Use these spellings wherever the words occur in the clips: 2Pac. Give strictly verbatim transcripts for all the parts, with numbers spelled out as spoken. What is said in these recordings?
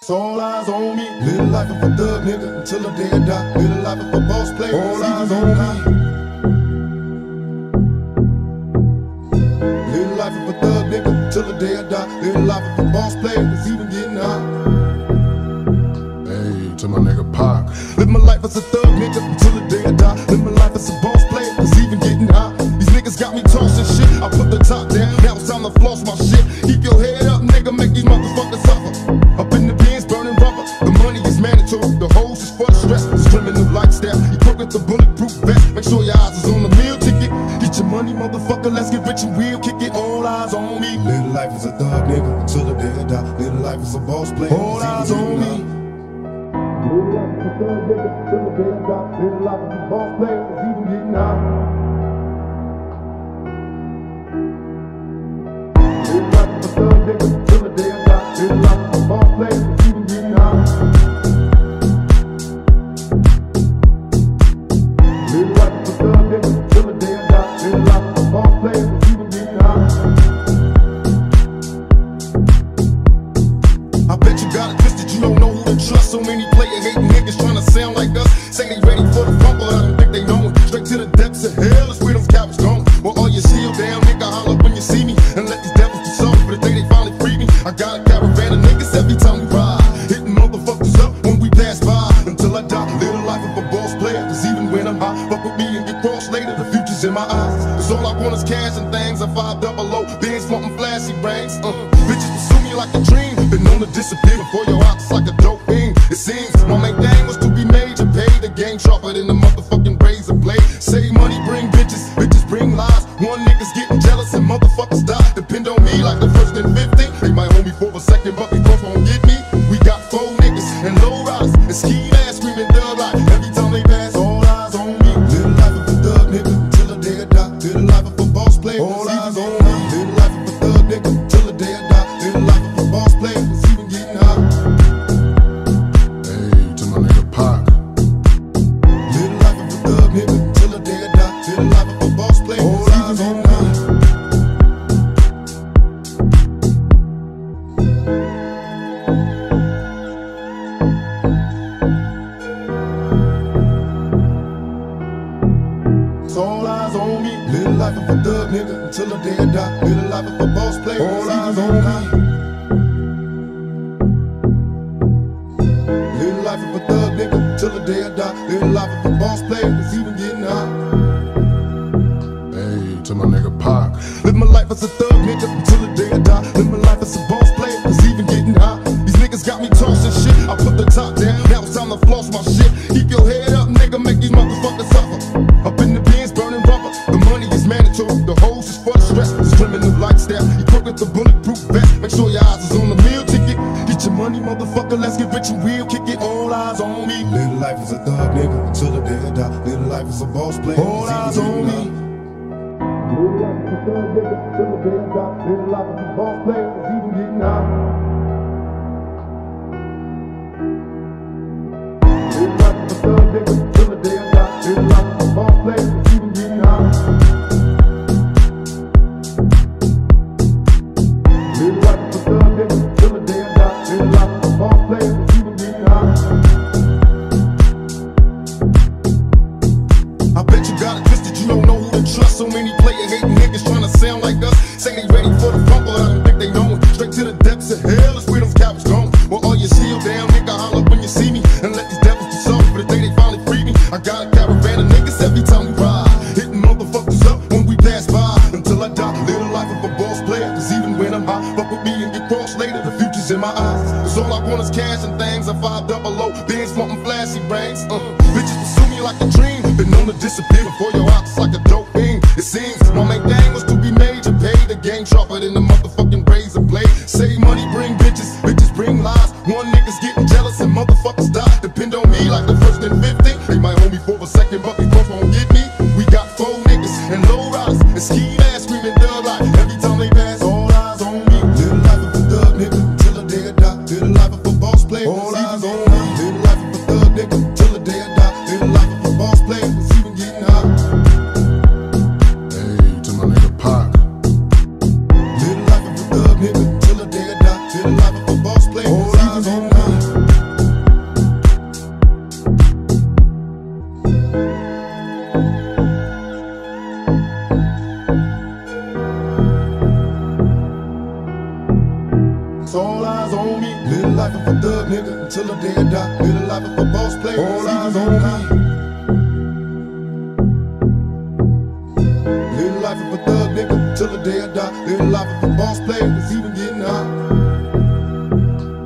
It's all eyes on me. Little life of a thug nigga until the day I die. Little life of a boss player. All eyes on me. Little life of a thug nigga until the day I die. Little life of a boss player. It's even getting high. Hey, to my nigga Pac. Live my life as a thug nigga until the day I die. Live my life as a boss player. It's even getting high. These niggas got me tossing shit. I put the top down. Now it's time to floss my shit. Keep your head up, nigga. Make these motherfuckers suffer. Up in the bins, burning rubber. The money is mandatory. The hoes is for the stress. It's criminal lifestyle. You broke with the bulletproof vest. Make sure your eyes is on the meal ticket. Get your money, motherfucker. Let's get rich and real. Kick it. All eyes on me. Little life is a thug, nigga. Until the day I die. Little life is a boss player. All eyes on me. Little life is a thug, nigga. Until the day I die. Little life is a boss player. It's even getting high. Little life is a thug, nigga. Until the day I die. Little life. I bet you got it twisted, you don't know who to trust. So many player-hating niggas tryna sound like us. Say they ready for the rumble, I don't think they know it. Straight to the depths of hell is where those cowards going. Well, all your shield down, nigga, holler when you see me. And let these devils be sold for the day they finally free me. I got a caravan of niggas every time we ride, hitting motherfuckers up when we pass by. Until I die, little life of a boss player. Cause even when I'm high, fuck with me and get crossed later. The future's in my eyes, cause all I want is cash and things. I five double O, bands wantin' flashy brags. uh, Bitches pursue me like a dream. Been known to disappear before your ops like a dope thing. It seems my main thing was to be major, pay the game sharper than the motherfucking razor blade. Save money, bring bitches, bitches bring lies. One nigga's getting jealous and motherfuckers die. Depend on me like the first and fifteen. They might hold me for a second, but they both won't get me. We got four niggas and low riders and ski ass screaming thug life every time they pass. All eyes on me. Little life of a thug nigga till the day I die. Little life of a boss player. All eyes on me. Little life of a thug nigga till the day I die. Little life of a boss player. All eyes on me. Little life of a thug nigga until the day I die. Little life of a boss player. All eyes on me. Little life of a thug nigga until the day I die. Little life of a boss player. It's even getting high. Hey, to my nigga Pac. Live my life as a thug nigga until the day I die. Live my life as a boss player. It's even getting high. These niggas got me tossing shit. I put the top down. Now it's time to floss my shit. Keep your head up, nigga. Make these motherfuckers suffer. Up in the bins, burning rubber. The money is mandatory. The hoes is for the stress. It's criminal lifestyle. You broke with the bulletproof vest. Make sure your eyes is on the meal ticket. Get your money, motherfucker. Let's get rich and real. Kick it. All eyes on me. Little life is a thug nigga until the day I die. Little life is a boss player. All eyes on me. Little life is a thug nigga until the day I die. Little life is a boss player. It's even getting high. Little life is a thug nigga until the day I die. Little life. So many player-hating niggas tryna sound like us. Say they ready for the rumble, I don't think they know it. Straight to the depths of hell is where those cowards going. Well, all your shield down, nigga, holler when you see me. And let these devils be sold for the day they finally free me. I got a caravan of niggas every time we ride, hitting motherfuckers up when we pass by. Until I die, little life of a boss player. Cause even when I'm high, fuck with me and get crossed later. The future's in my eyes. Cause all I want is cash and things. I five double O, bands wantin' flashy brags. uh, Bitches pursue me like a dream. Been known to disappear before your ops like a dope. It seems my main thing was to be major, pay the game sharper than the motherfucking razor blade. Save money, bring bitches, bitches bring lies. One nigga's getting jealous and motherfuckers die. Depend on me like the first and fifteen. They might hold me for a second, but they both won't get me. We got four niggas and low riders and ski ass screaming thug life every time they pass. All eyes on me. Little life of a thug nigga till the day I die. Little life of a boss player. All eyes on me. Little life of a thug nigga till the day I die. Little life of a boss player. Little life of a boss player. All eyes on me. Live the life of a thug nigga until the day I die. Live the life of a boss player. All eyes on me. Live the life of a thug nigga until the day I die. Live the life of a boss player. It's even getting high.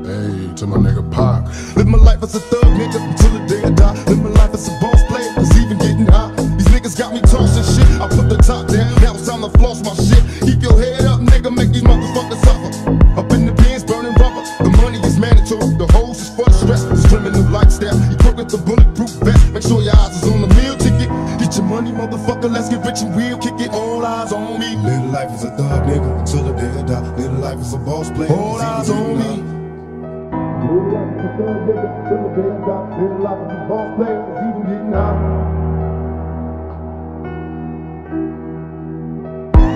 Hey, to my nigga Pac. Live my life as a thug nigga until the day I die. Live my life as a boss player. It's even getting high. These niggas got me tossing shit. I put the top down. Now it's time to floss my shit. Keep your head up, nigga. Make these motherfuckers suffer. Up in the bins, burning rubber. The money is mandatory. The hoes is for the stress. This criminal lifestyle. You cook with the bulletproof vest. Make sure your eyes is on the meal ticket. Get your money, motherfucker. Let's get rich and real. Kick it. All eyes on me. Little life is a thug, nigga. Until the day I die. Little life is a boss player. All eyes on me. Little life is a thug, nigga. Until the day I die. Little life is a boss player. It's even getting high. I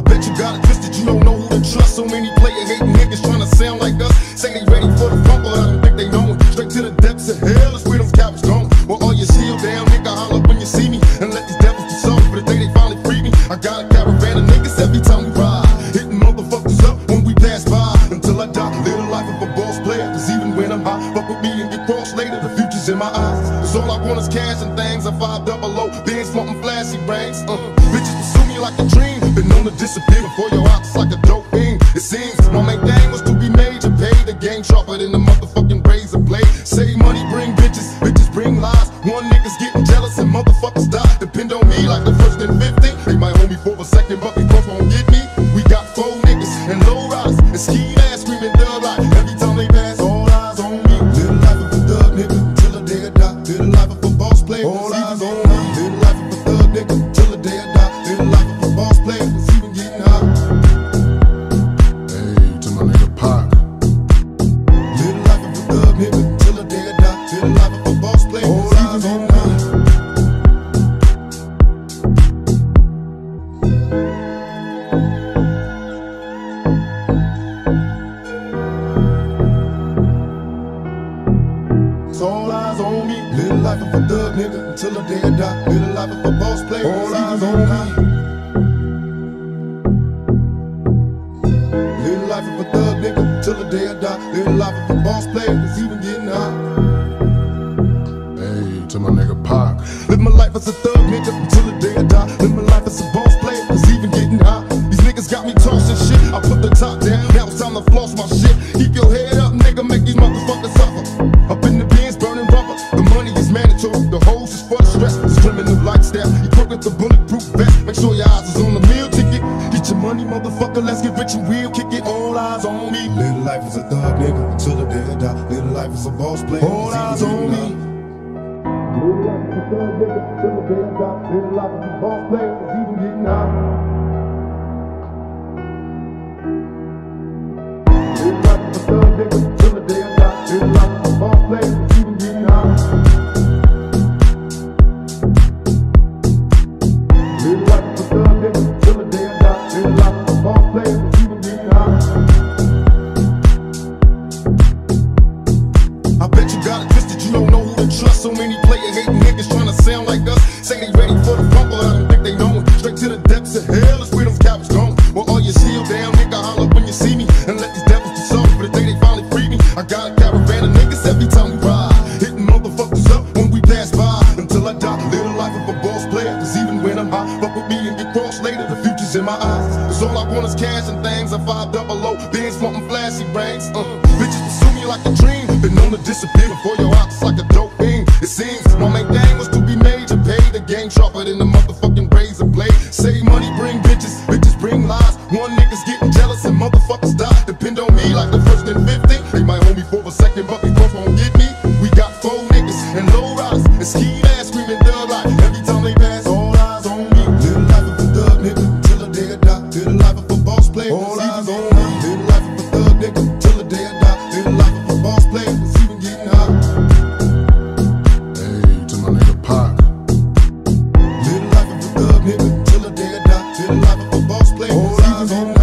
bet you got it twisted, you don't know who to trust. So many player-hating niggas trying to sound like us. Say they ready for the funk, but I don't think they knowin'. Straight to the depths of hell is where them cowards goin'. Well, all your shield down, nigga, holler when you see me. And let these devils be sorry for the day they finally free me. I got a caravan of niggas every time we ride, hitting motherfuckers up when we pass by. Until I die, live the life of a boss player. Cause even when I'm high, fuck with me and get crossed later. The future's in my eyes. Cause all I want is cash and things. I five double O, bands flauntin' flashy brains. Uh, bitches pursue me like a dream. Been known to disappear before your ops like a dope thing. It seems my main thing was to be made to pay the game sharper than the motherfucking razor blade. Save money, bring bitches, bitches bring lies. One nigga's getting jealous and motherfuckers die. Depend on me like the first and fifteenth. They might hold me for a second, but they both won't get me. We got four niggas and low riders and ski ass screaming dub like every time they pass. All eyes on me. Live the life of a thug nigga till the day I die. Live the life of a boss player. All eyes on me. Live the life of a thug nigga till the day I die. Live the life of a boss player. It's even getting high. Hey, to my nigga Pac. Live the life of a thug nigga till the day I die. Live the life of a boss player. All eyes on me. All eyes on me. Live the life of a thug nigga until the day I die. Live the life of a boss player. All eyes on me. Live the life of a thug nigga till the day I die. Live the life of a boss player. It's even getting high. Hey, to my nigga Pac. Live my life as a thug nigga until the day I die. Live my life as a boss player. It's even getting high. These niggas got me tossing shit. I put the top down. Now it's time to floss my shit. Keep your head up, nigga. Make these motherfuckers suffer. Up in the bins, burning rubber. The money is mandatory. The hoes is for the stress. This criminal lifestyle. You cook with the bulletproof vest. Make sure your eyes is on the meal ticket. Get your money, motherfucker. Let's get rich and real. Kick it. All eyes on me. Little life is a thug, nigga. Until the day I die. Little life is a boss player. All eyes on me. Little life is a thug, nigga. Until the day I die. Little life is a boss player. It's even getting high. Little life is a thug, nigga. Until the day I die. Little life. Trust so many player-hating niggas trying to sound like us. Say they ready for the funk, but I don't think they knowin'. Straight to the depths of hell is where them cowards goin'. Well, all your shield down, nigga, holler when you see me. And let these devils be sorry for the day they finally free me. I got a caravan of niggas every time we ride, hitting motherfuckers up when we pass by. Until I die, live the life of a boss player. Cause even when I'm high, fuck with me and get crossed later. The future's in my eyes. Cause all I want is cash and things. I five double O, bands flauntin' flashy brains. Uh, bitches pursue me like a dream. Been known to disappear before your ops like a dope thing. It seems my main thing was to be made to pay the game sharper than the motherfucking razor blade. Save money, bring bitches, bitches bring lies. One nigga's getting jealous and motherfuckers die. Depend on me like the first and fifteenth. They might hold me for a second, but they both won't get me. We got four niggas and low riders and ski ass screaming dub like every time they pass. All eyes on me. Live the life of a thug nigga till the day I die. Live the life of a boss player. All eyes on me. Live the life of a thug nigga till the day I die. Live the life of a boss player. It's even getting high. Hey, to my nigga Pac. Live the life of a thug nigga till the day I die. Live the life of a boss player. All eyes on me.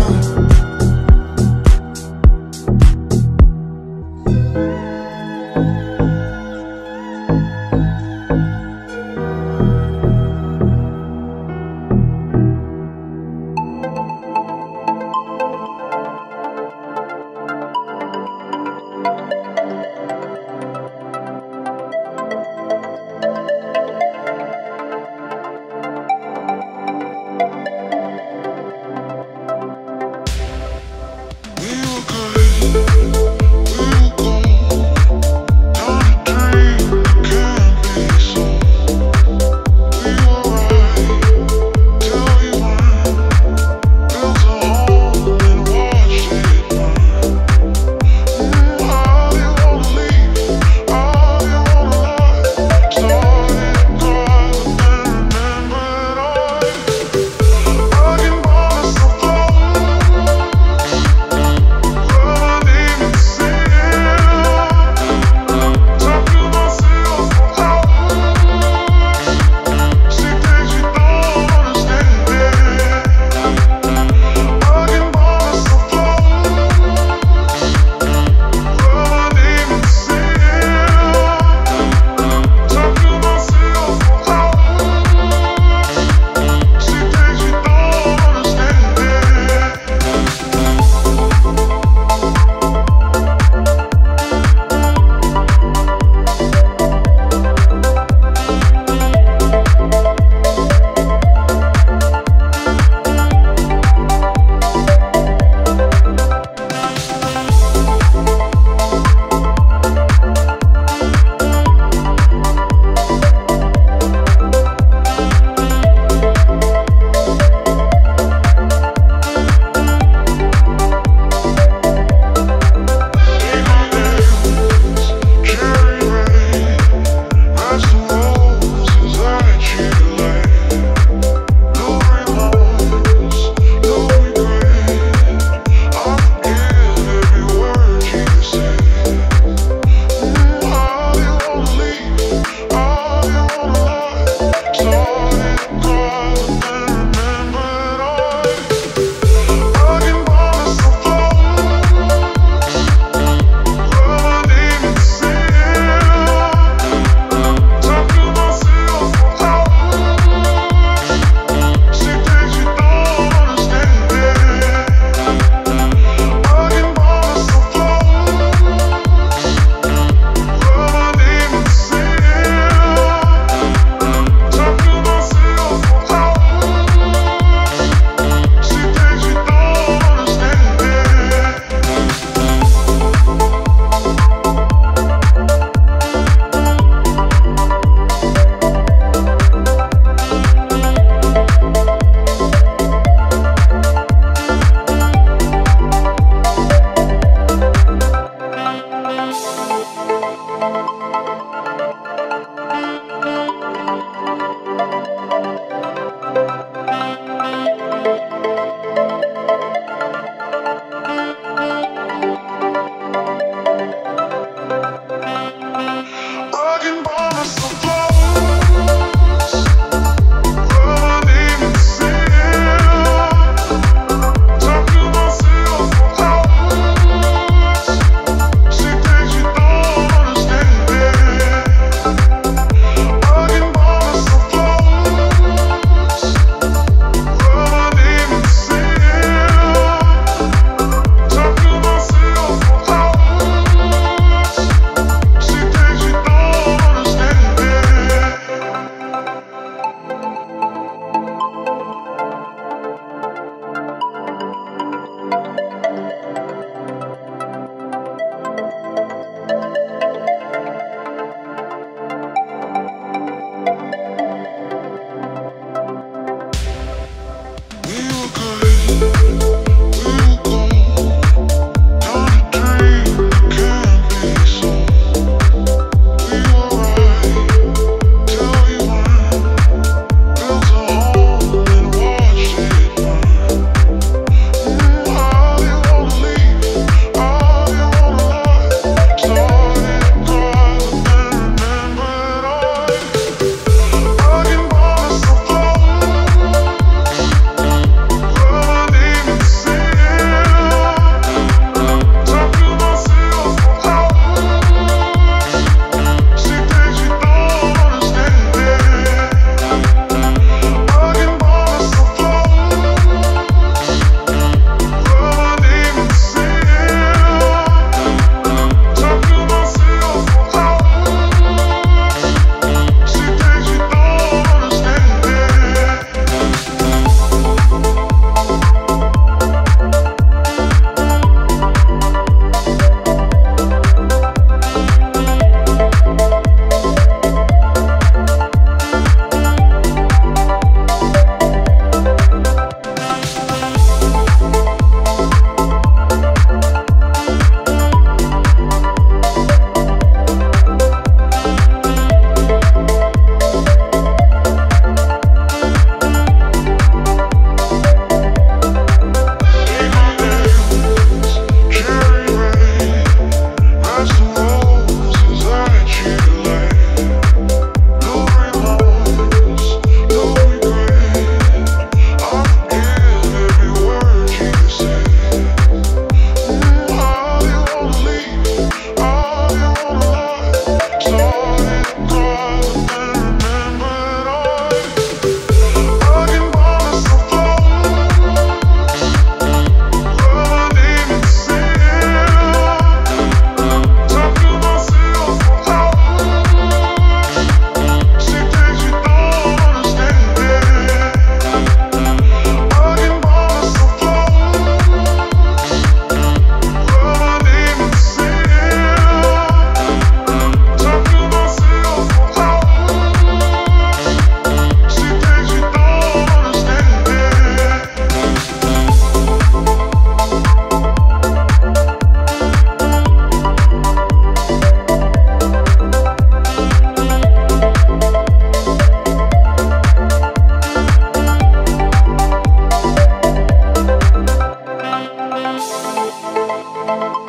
Stay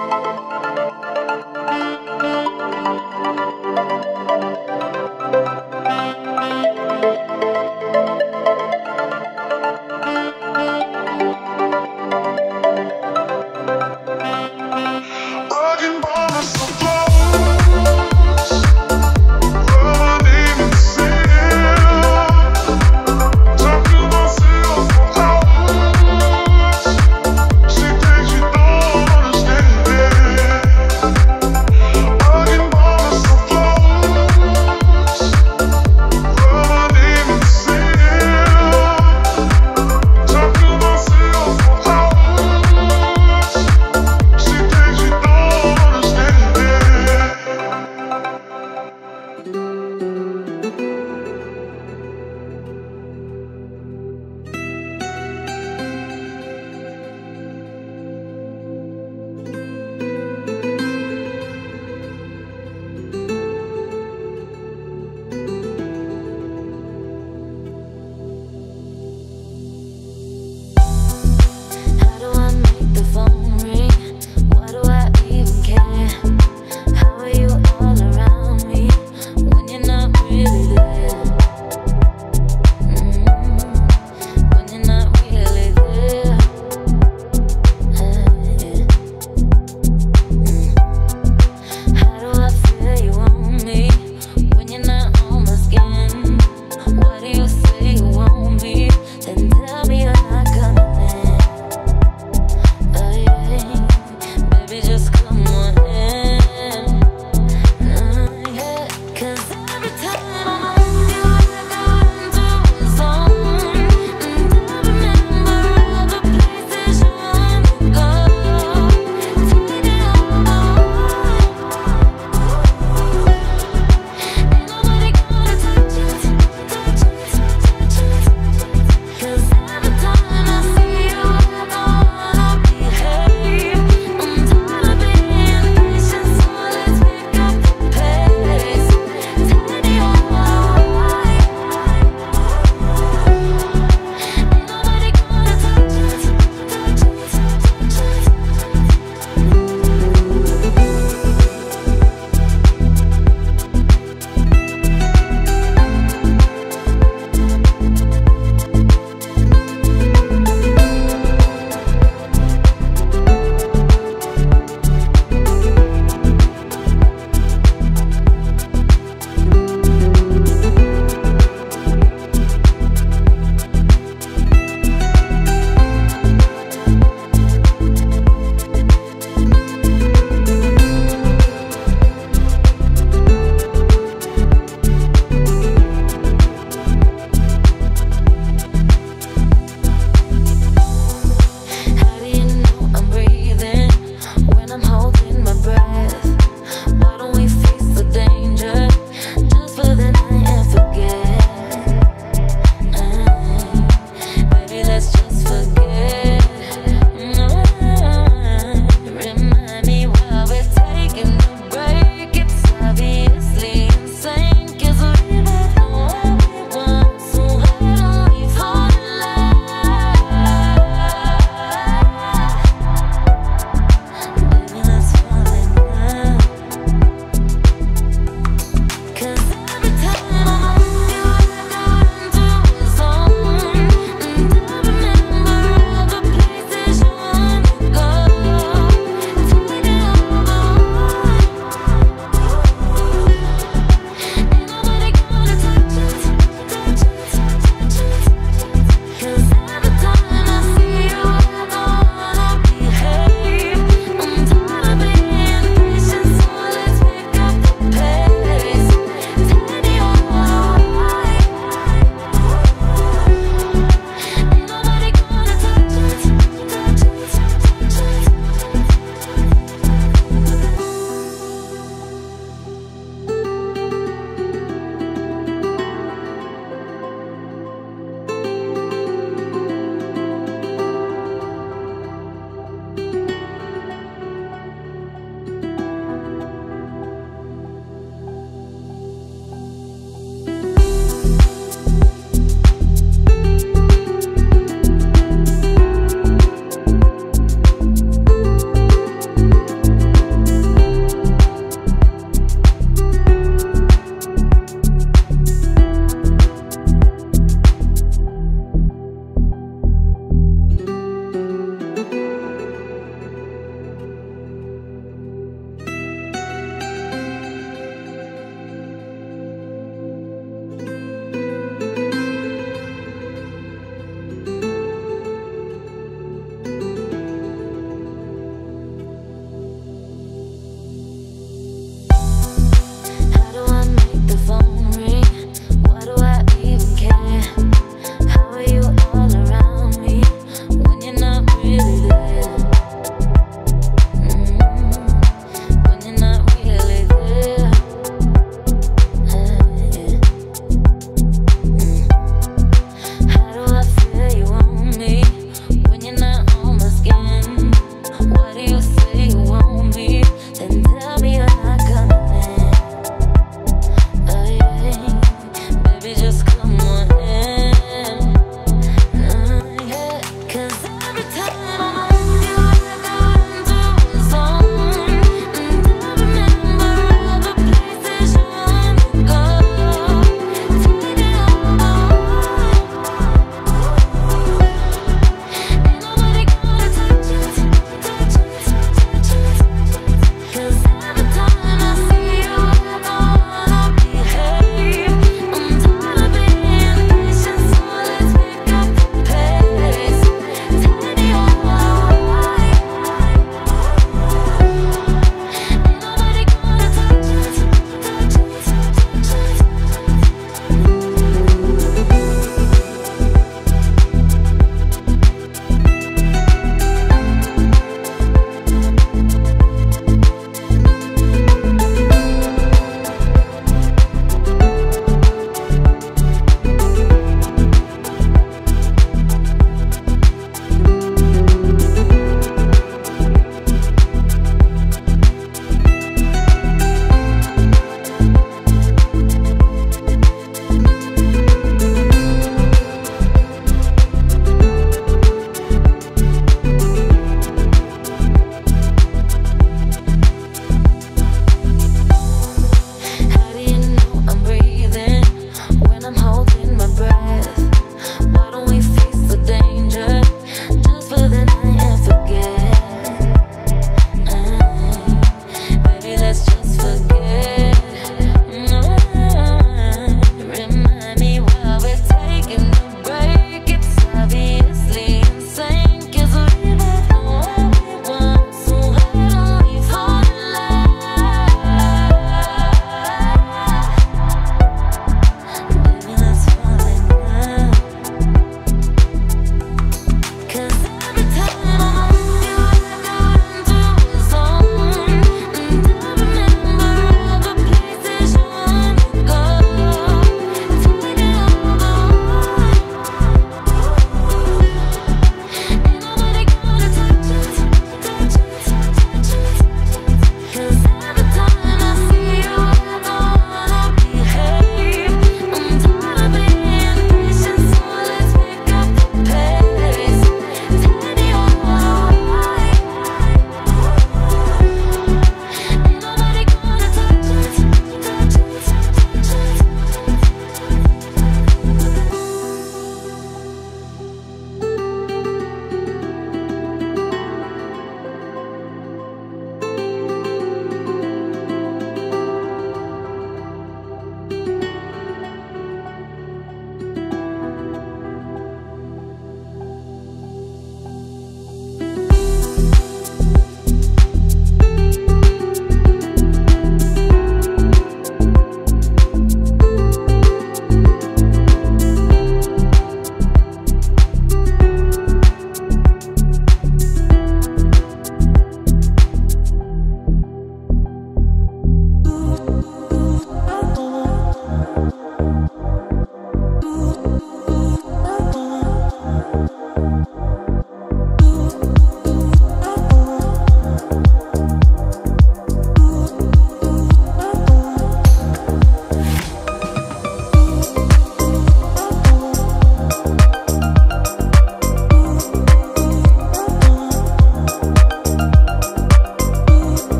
phone.